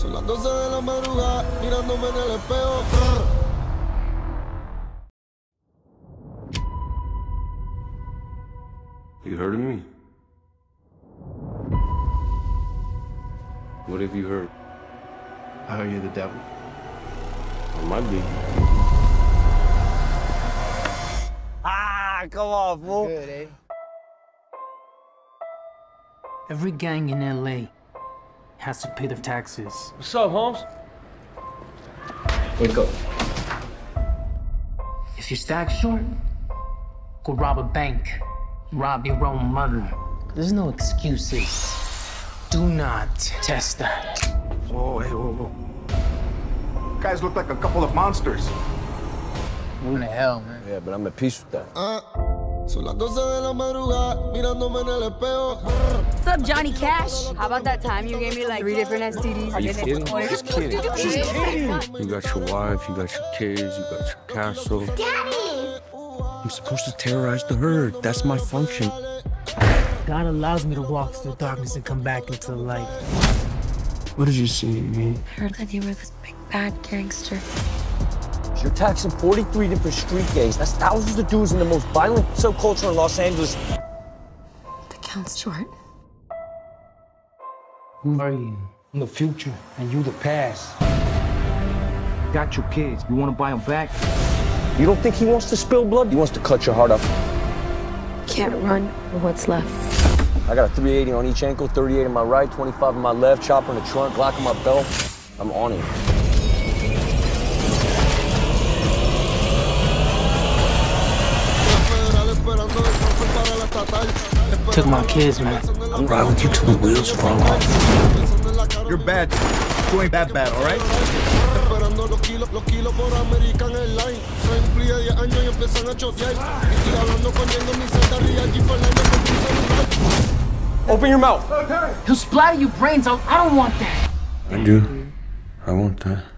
Son las 12 de la madrugada, mirándome en el espejo. You heard of me? What have you heard? I heard you're the devil. I might be. Ah, come on, fool. Good, eh? Every gang in LA has to pay their taxes. What's up, Holmes? Wake up. If you're stacked short, go rob a bank. Rob your own mother. There's no excuses. Do not test that. Whoa, hey, whoa, whoa. You guys look like a couple of monsters. What in the hell, man? Yeah, but I'm at peace with that. Son las 12 de la madrugada, mirándome en el espejo. What's up, Johnny Cash? How about that time you gave me like 3 different STDs? Are you kidding? She's kidding. She's kidding. You got your wife, you got your kids, you got your castle. Daddy! I'm supposed to terrorize the herd. That's my function. God allows me to walk through the darkness and come back into the light. What did you see in me? I heard that you were this big bad gangster. You're taxing 43 different street gangs. That's thousands of dudes in the most violent subculture in Los Angeles. That counts short. Who are you? I'm the future, and you the past. You got your kids. You want to buy them back? You don't think he wants to spill blood? He wants to cut your heart up. Can't run for what's left. I got a 380 on each ankle, 38 on my right, 25 on my left, chopper in the trunk, Glock on my belt. I'm on it. Took my kids, man. I'm riding with you till the wheels fall off. You're bad. You ain't that bad, all right? Open your mouth. He'll splatter your brains out. I don't want that. I do. I want that.